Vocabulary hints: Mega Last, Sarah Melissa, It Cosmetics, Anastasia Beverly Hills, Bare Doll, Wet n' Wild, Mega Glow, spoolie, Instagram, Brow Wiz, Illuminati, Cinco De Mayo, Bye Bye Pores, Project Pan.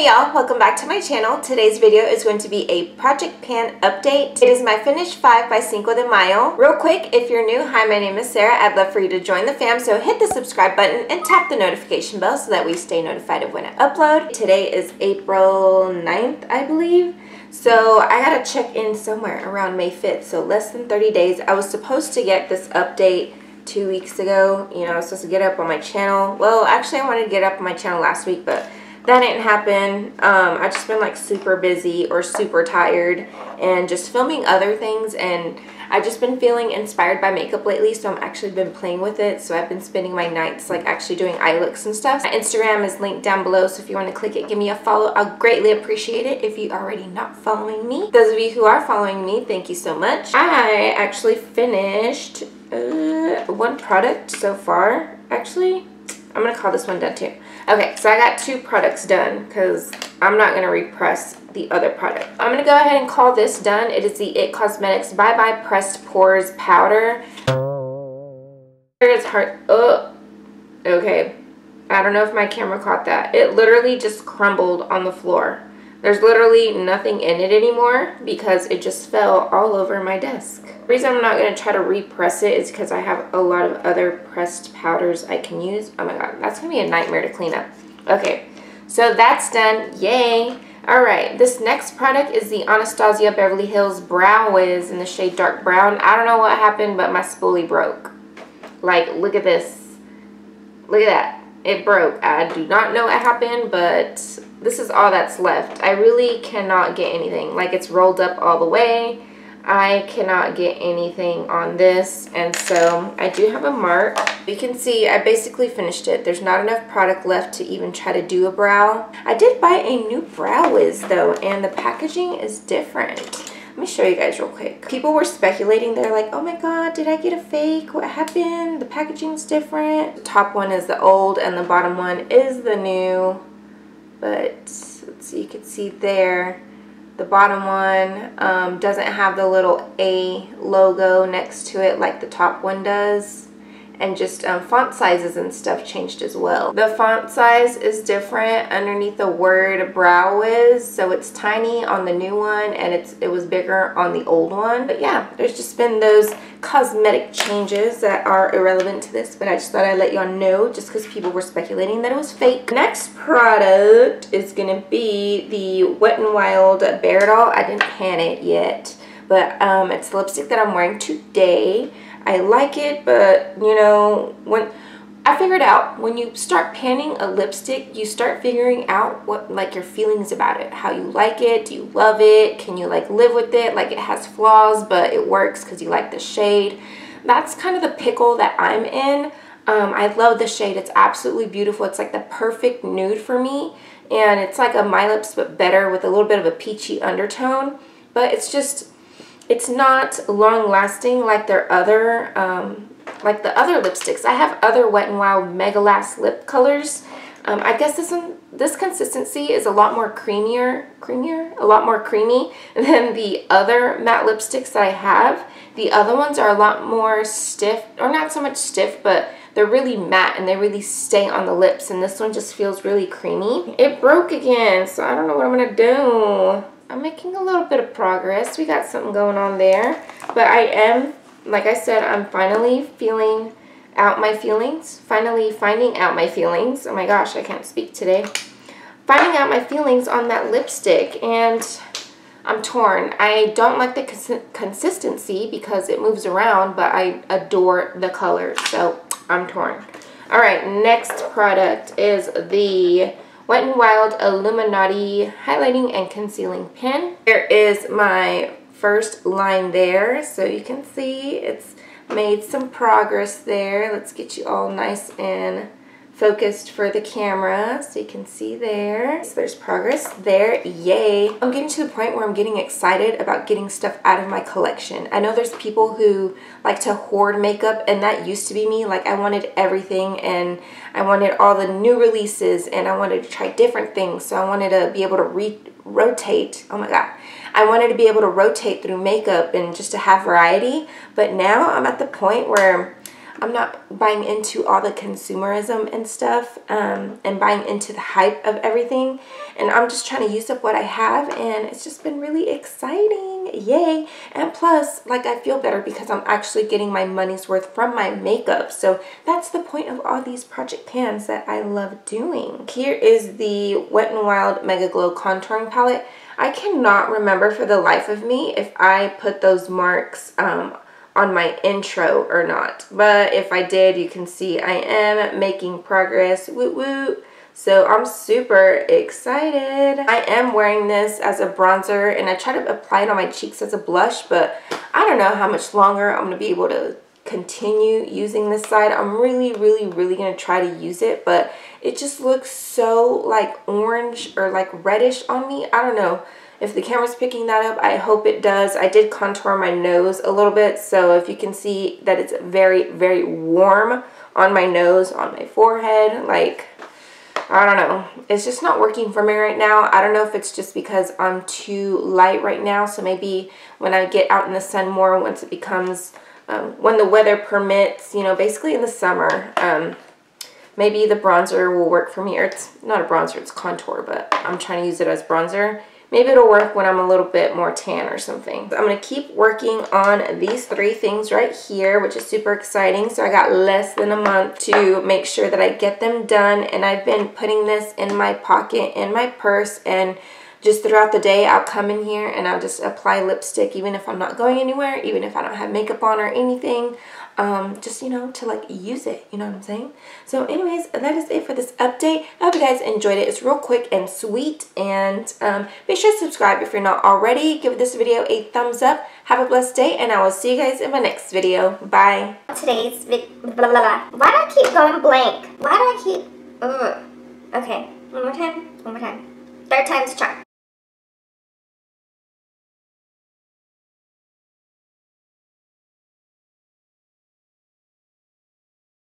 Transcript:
Hey y'all, welcome back to my channel. Today's video is going to be a Project Pan update. It is my Finish 5 by Cinco de Mayo. Real quick, if you're new, hi, my name is Sarah. I'd love for you to join the fam, so hit the subscribe button and tap the notification bell so that we stay notified of when I upload. Today is April 9th, I believe. So I gotta check in somewhere around May 5th, so less than 30 days. I was supposed to get this update 2 weeks ago. You know, I was supposed to get up on my channel. Well, actually I wanted to get up on my channel last week, but that didn't happen. I've just been like super busy or super tired and just filming other things, and I've just been feeling inspired by makeup lately, so I'm actually been playing with it. So I've been spending my nights like actually doing eye looks and stuff. My Instagram is linked down below, so if you want to click it, give me a follow. I'll greatly appreciate it if you already not following me. Those of you who are following me, thank you so much. I actually finished one product so far. Actually, I'm gonna call this one done too. Okay, so I got two products done because I'm not going to repress the other product. I'm going to go ahead and call this done. It is the It Cosmetics Bye Bye Pores Powder. It's hard. Oh, okay. I don't know if my camera caught that. It literally just crumbled on the floor. There's literally nothing in it anymore because it just fell all over my desk. The reason I'm not going to try to repress it is because I have a lot of other pressed powders I can use. Oh my god, that's going to be a nightmare to clean up. Okay, so that's done. Yay! Alright, this next product is the Anastasia Beverly Hills Brow Wiz in the shade Dark Brown. I don't know what happened, but my spoolie broke. Like, look at this. Look at that. It broke. I do not know what happened, but this is all that's left. I really cannot get anything. Like, it's rolled up all the way. I cannot get anything on this, and so I do have a mark. You can see I basically finished it. There's not enough product left to even try to do a brow. I did buy a new Brow Wiz though, and the packaging is different. Let me show you guys real quick. People were speculating. They're like, oh my god, did I get a fake? What happened? The packaging's different. The top one is the old and the bottom one is the new. But let's see, you can see there, the bottom one doesn't have the little A logo next to it like the top one does. And just font sizes and stuff changed as well. The font size is different underneath the word Brow Wiz, so it's tiny on the new one and it was bigger on the old one. But yeah, there's just been those cosmetic changes that are irrelevant to this, but I just thought I'd let y'all know just because people were speculating that it was fake. Next product is gonna be the Wet n' Wild Bare Doll. I didn't pan it yet, but it's the lipstick that I'm wearing today. I like it, but you know, when I figured out when you start panning a lipstick, you start figuring out what like your feelings about it, how you like it, do you love it, can you like live with it, like it has flaws but it works because you like the shade. That's kind of the pickle that I'm in. I love the shade. It's absolutely beautiful. It's like the perfect nude for me, and it's like a My Lips but better with a little bit of a peachy undertone, but it's just, it's not long-lasting like their other, like the other lipsticks. I have other Wet n' Wild Mega Last lip colors. I guess this one, this consistency is a lot more creamy than the other matte lipsticks that I have. The other ones are a lot more stiff, or not so much stiff, but they're really matte and they really stay on the lips. And this one just feels really creamy. It broke again, so I don't know what I'm gonna do. I'm making a little bit of progress. We got something going on there. But I am, like I said, I'm finally feeling out my feelings. Finally finding out my feelings. Oh my gosh, I can't speak today. Finding out my feelings on that lipstick. And I'm torn. I don't like the consistency because it moves around, but I adore the color. So I'm torn. Alright, next product is the Wet n' Wild Illuminati Highlighting and Concealing Pen. Here is my first line there. So you can see it's made some progress there. Let's get you all nice and focused for the camera so you can see there. So there's progress there. Yay! I'm getting to the point where I'm getting excited about getting stuff out of my collection. I know there's people who like to hoard makeup, and that used to be me. Like, I wanted everything, and I wanted all the new releases, and I wanted to try different things, so I wanted to be able to rotate. Oh my god. I wanted to be able to rotate through makeup and just to have variety, but now I'm at the point where I'm not buying into all the consumerism and stuff and buying into the hype of everything. And I'm just trying to use up what I have, and it's just been really exciting. Yay. And plus, like, I feel better because I'm actually getting my money's worth from my makeup. So that's the point of all these Project Pans that I love doing. Here is the Wet n' Wild Mega Glow Contouring Palette. I cannot remember for the life of me if I put those marks on my intro or not. But if I did, you can see I am making progress. Woot woot. So I'm super excited. I am wearing this as a bronzer, and I try to apply it on my cheeks as a blush, but I don't know how much longer I'm going to be able to continue using this side. I'm really going to try to use it, but it just looks so like orange or like reddish on me. I don't know if the camera's picking that up. I hope it does. I did contour my nose a little bit, so if you can see that it's very warm on my nose, on my forehead. Like, I don't know. It's just not working for me right now. I don't know if it's just because I'm too light right now, so maybe when I get out in the sun more, once it becomes, when the weather permits, you know, basically in the summer, maybe the bronzer will work for me. Or it's not a bronzer, it's contour, but I'm trying to use it as bronzer. Maybe it'll work when I'm a little bit more tan or something. So I'm going to keep working on these three things right here, which is super exciting. So I got less than a month to make sure that I get them done. And I've been putting this in my pocket, in my purse, and just throughout the day I'll come in here and I'll just apply lipstick, even if I'm not going anywhere, even if I don't have makeup on or anything. Just, you know, to like use it, you know what I'm saying? So anyways, that is it for this update. I hope you guys enjoyed it. It's real quick and sweet, and make sure to subscribe if you're not already. Give this video a thumbs up. Have a blessed day, and I will see you guys in my next video. Bye. Today's video, blah, blah, blah. Why do I keep going blank? Why do I keep, okay, one more time, 3 time's a charm.